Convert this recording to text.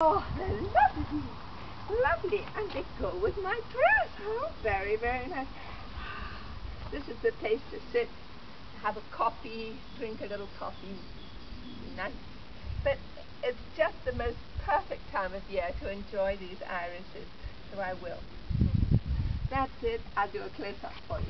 Oh, lovely, lovely, and they go with my dress. How very, very nice. This is the place to sit, have a coffee, drink a little coffee. Nice. But it's just the most perfect time of year to enjoy these irises, so I will. That's it. I'll do a close-up for you.